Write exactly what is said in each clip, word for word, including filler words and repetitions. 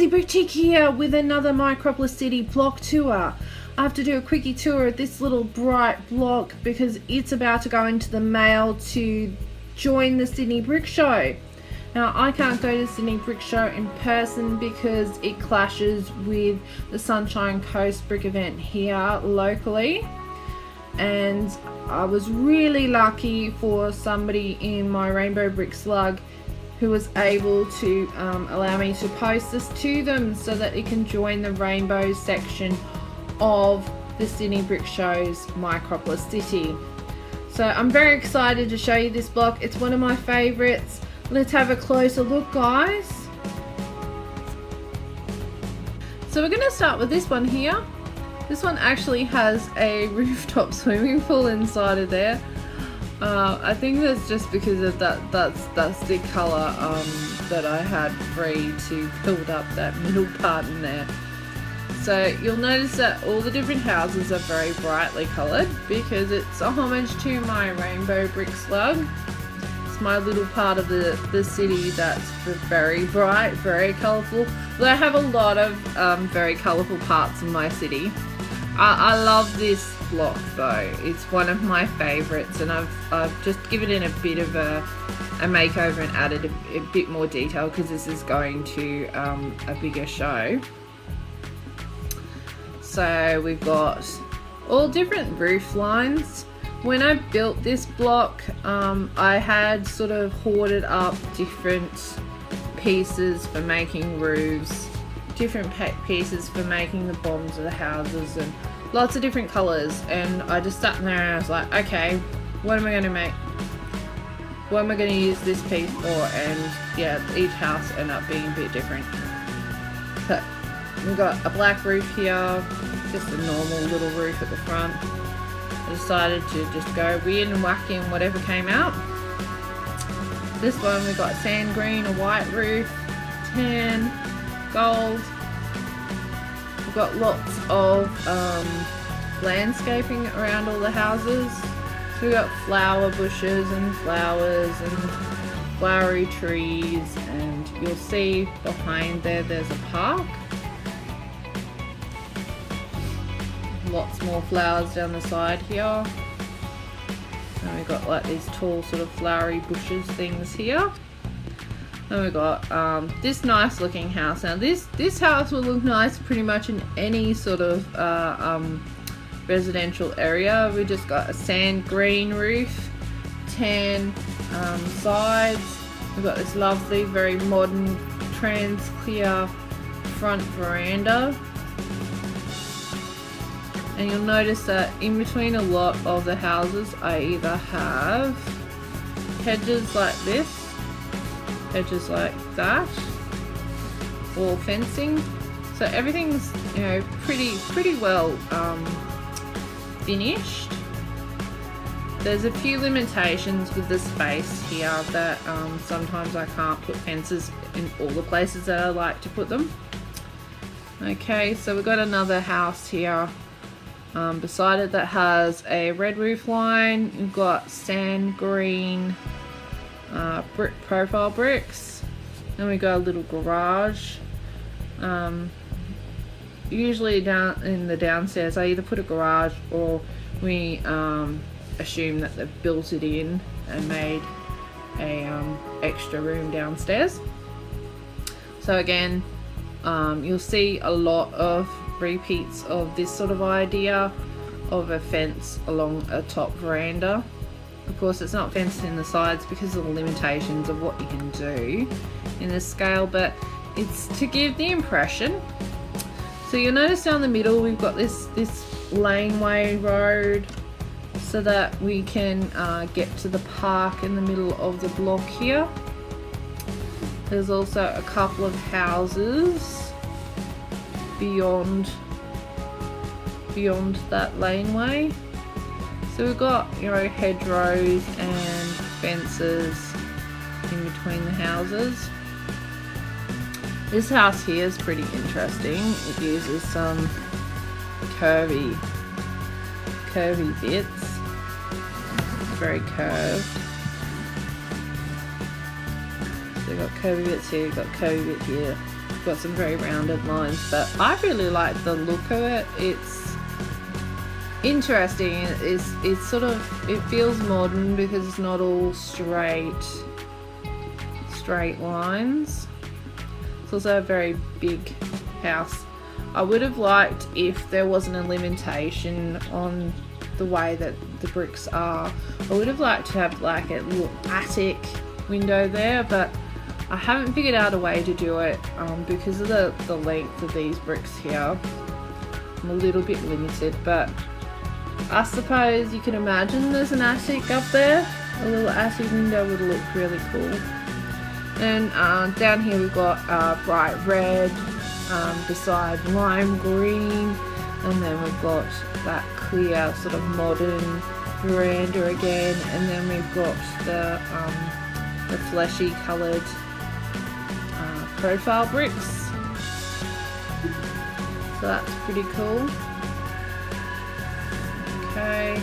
Aussie Brickchick here with another Micropolis City block tour. I have to do a quickie tour at this little bright block because it's about to go into the mail to join the Sydney Brick Show. Now I can't go to the Sydney Brick Show in person because it clashes with the Sunshine Coast brick event here locally. And I was really lucky for somebody in my Rainbow Bricks L U G who was able to um, allow me to post this to them so that it can join the rainbow section of the Sydney Brick Show's Micropolis City. So I'm very excited to show you this block. It's one of my favorites. Let's have a closer look, guys. So we're gonna start with this one here. This one actually has a rooftop swimming pool inside of there. Uh, I think that's just because of that, that's, that's the colour um, that I had free to build up that middle part in there. So you'll notice that all the different houses are very brightly coloured because it's a homage to my Rainbow Bricks L U G. It's my little part of the, the city that's very bright, very colourful. But I have a lot of um, very colourful parts in my city. I, I love this block though, it's one of my favourites, and I've, I've just given it a bit of a, a makeover and added a, a bit more detail because this is going to um, a bigger show. So we've got all different roof lines. When I built this block um, I had sort of hoarded up different pieces for making roofs, different pieces for making the bottoms of the houses, and lots of different colours, and I just sat in there and I was like, okay, what am I going to make? What am I going to use this piece for? And yeah, each house ended up being a bit different. So we've got a black roof here, just a normal little roof at the front. I decided to just go weird and whack in whatever came out. This one we've got sand green, a white roof, tan, gold. We've got lots of um, landscaping around all the houses. So we've got flower bushes and flowers and flowery trees, and you'll see behind there there's a park. Lots more flowers down the side here. And we've got like these tall sort of flowery bushes things here. Then we've got um, this nice looking house. Now this, this house will look nice pretty much in any sort of uh, um, residential area. We just got a sand green roof, tan um, sides. We've got this lovely, very modern, trans clear front veranda. And you'll notice that in between a lot of the houses I either have hedges like this, edges like that, or fencing. So everything's, you know, pretty pretty well um, finished. There's a few limitations with the space here that um, sometimes I can't put fences in all the places that I like to put them. Okay, so we've got another house here um, beside it that has a red roof line. You've got sand green Uh, brick profile bricks. Then we got a little garage. Um, usually down in the downstairs I either put a garage or we um, assume that they've built it in and made a um, extra room downstairs. So again um, you'll see a lot of repeats of this sort of idea of a fence along a top veranda. Of course it's not fenced in the sides because of the limitations of what you can do in this scale, but it's to give the impression. So you'll notice down the middle we've got this, this laneway road so that we can uh, get to the park in the middle of the block here. There's also a couple of houses beyond, beyond that laneway. So we've got, you know, hedgerows and fences in between the houses. This house here is pretty interesting. It uses some curvy, curvy bits. It's very curved. So you've got curvy bits here, you've got curvy bit here, It's got some very rounded lines, but I really like the look of it. It's interesting. It's, it's sort of, it feels modern because it's not all straight, straight lines. It's also a very big house. I would have liked if there wasn't a limitation on the way that the bricks are. I would have liked to have like a little attic window there, but I haven't figured out a way to do it um, because of the, the length of these bricks here. I'm a little bit limited, but I suppose you can imagine there's an attic up there. A little attic window would look really cool. And uh, down here we've got uh, bright red um, beside lime green, and then we've got that clear sort of modern veranda again, and then we've got the, um, the fleshy coloured uh, profile bricks. So that's pretty cool. Okay,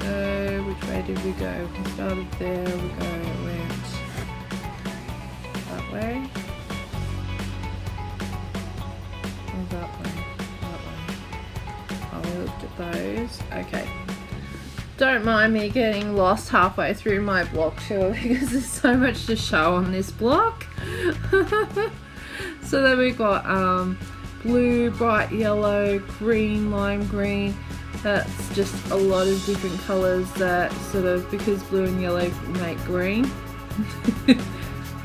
so which way did we go? We started there, we go around that way. Or that way, that way. I looked at those. Okay. Don't mind me getting lost halfway through my block tour because there's so much to show on this block. So then we've got um, blue, bright yellow, green, lime green. That's just a lot of different colours that sort of, because blue and yellow make green.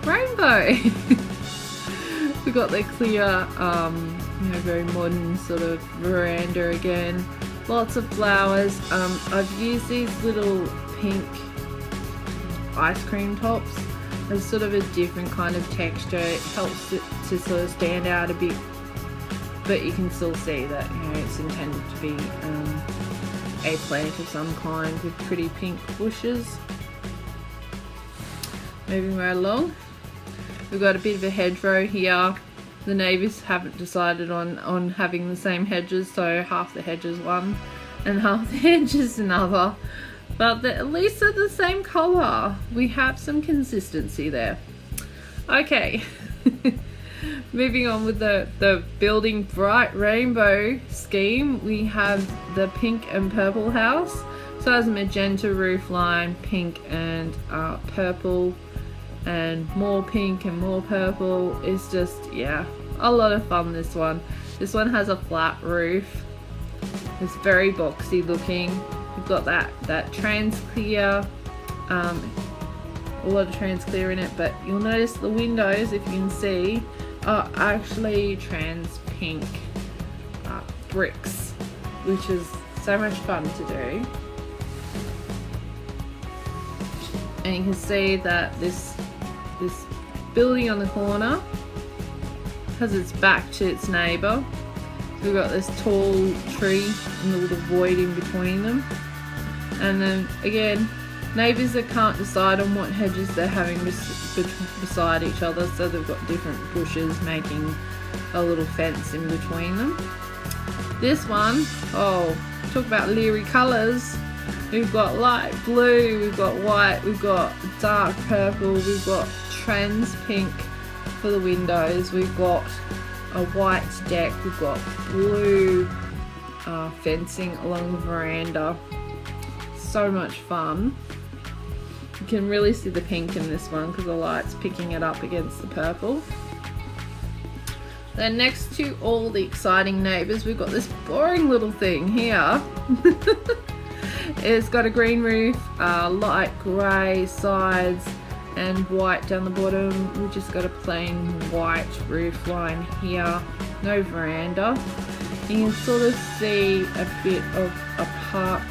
Rainbow! We've got the clear, um, you know, very modern sort of veranda again. Lots of flowers. Um, I've used these little pink ice cream tops. It's sort of a different kind of texture. It helps it to sort of stand out a bit, but you can still see that, you know, it's intended to be um, a plant of some kind with pretty pink bushes. Moving right along, we've got a bit of a hedgerow here. The neighbours haven't decided on on having the same hedges, so half the hedge is one and half the hedge is another. But the, at least they're the same colour. We have some consistency there. Okay, moving on with the, the building bright rainbow scheme, we have the pink and purple house. So it has a magenta roof line, pink and uh, purple, and more pink and more purple. It's just, yeah, a lot of fun, this one. This one has a flat roof. It's very boxy looking. We've got that, that trans clear, um, a lot of trans clear in it, but you'll notice the windows, if you can see, are actually trans pink uh, bricks, which is so much fun to do. And you can see that this, this building on the corner has its back to its neighbour. We've got this tall tree and a little void in between them. And then again, neighbours that can't decide on what hedges they're having bes beside each other, so they've got different bushes making a little fence in between them. This one, oh, talk about leery colours. We've got light blue, we've got white, we've got dark purple, we've got trans pink for the windows, we've got a white deck, we've got blue uh, fencing along the veranda. So much fun. You can really see the pink in this one because the light's picking it up against the purple. Then next to all the exciting neighbours, we've got this boring little thing here. It's got a green roof, uh, light grey sides, and white down the bottom. We've just got a plain white roof line here, no veranda. You can sort of see a bit of a park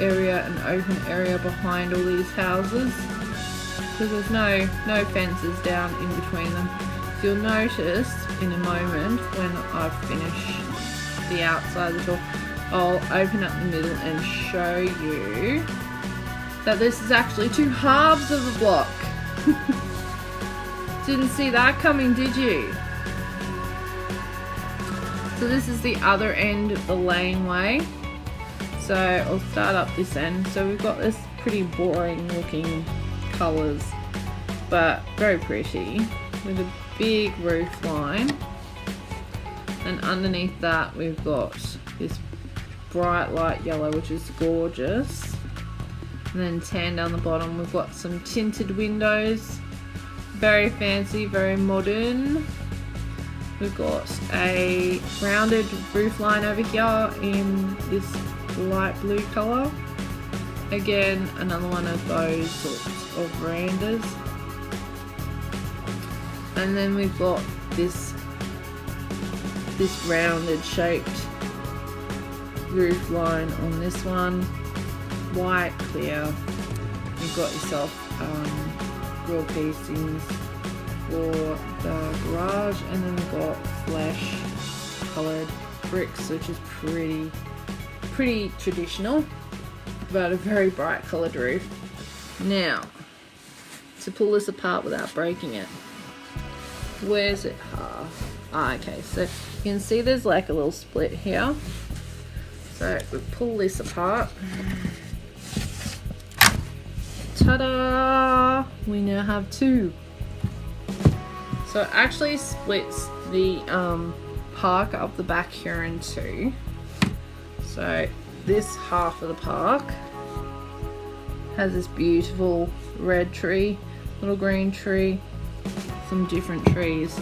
area, an open area behind all these houses, because there's no, no fences down in between them. So you'll notice in a moment when I finish the outside of the door, I'll open up the middle and show you that this is actually two halves of a block. Didn't see that coming, did you? So this is the other end of the laneway. So I'll start up this end. So we've got this pretty boring looking colours, but very pretty, with a big roof line, and underneath that we've got this bright light yellow, which is gorgeous. And then tan down the bottom, we've got some tinted windows, very fancy, very modern. We've got a rounded roof line over here in this light blue colour. Again, another one of those sorts of verandas. And then we've got this this rounded shaped roof line on this one, white clear. You've got yourself um, grill casings for the garage, and then we've got flesh coloured bricks, which is pretty pretty traditional, but a very bright coloured roof. Now, to pull this apart without breaking it, where's it half? Ah, okay, so you can see there's like a little split here. So we pull this apart. Ta-da! We now have two. So it actually splits the um, park up the back here in two. So this half of the park has this beautiful red tree, little green tree, some different trees.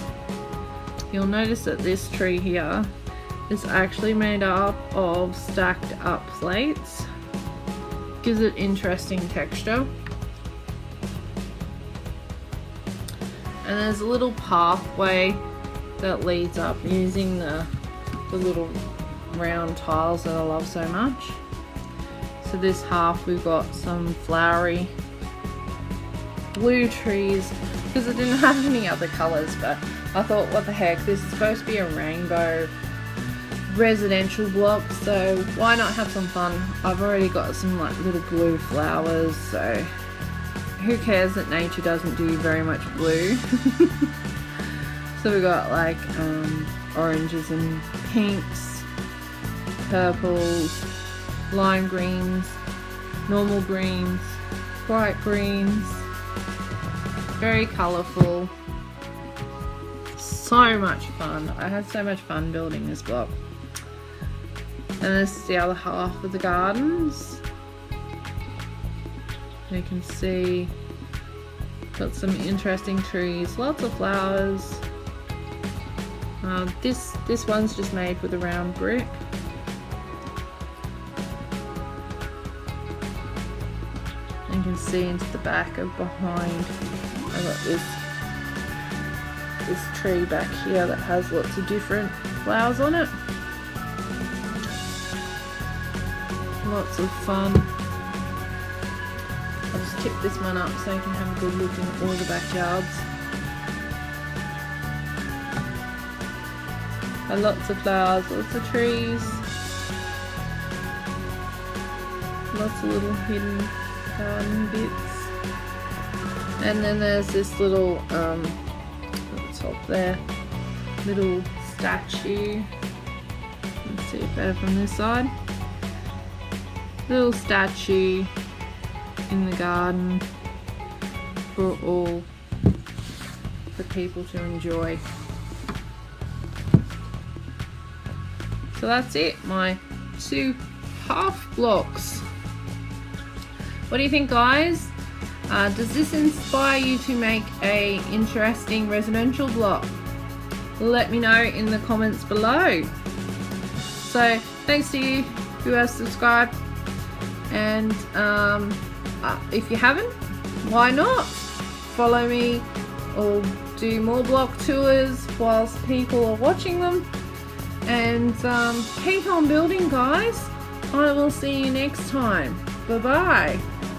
You'll notice that this tree here is actually made up of stacked up plates. Gives it interesting texture. And there's a little pathway that leads up using the, the little round tiles that I love so much. So this half we've got some flowery blue trees, because it didn't have any other colours, but I thought, what the heck, this is supposed to be a rainbow residential block, so why not have some fun? I've already got some like little blue flowers, so who cares that nature doesn't do very much blue. So we got like um, oranges and pinks, purples, lime greens, normal greens, bright greens, very colourful. So much fun. I had so much fun building this block. And this is the other half of the gardens. You can see got some interesting trees, lots of flowers. Uh, this this one's just made with a round brick. And you can see into the back of behind. I've got this this tree back here that has lots of different flowers on it. Lots of fun. I'll just tip this one up so you can have a good look in all the backyards. And lots of flowers, lots of trees, lots of little hidden garden bits. And then there's this little um, top there, little statue. Let's see it better from this side. Little statue in the garden for all the people to enjoy. So that's it, my two half blocks. What do you think, guys? Uh, does this inspire you to make a interesting residential block? Let me know in the comments below. So thanks to you who have subscribed, and um, uh, if you haven't, why not? Follow me or do more block tours whilst people are watching them, and um, keep on building, guys. I will see you next time. Bye bye.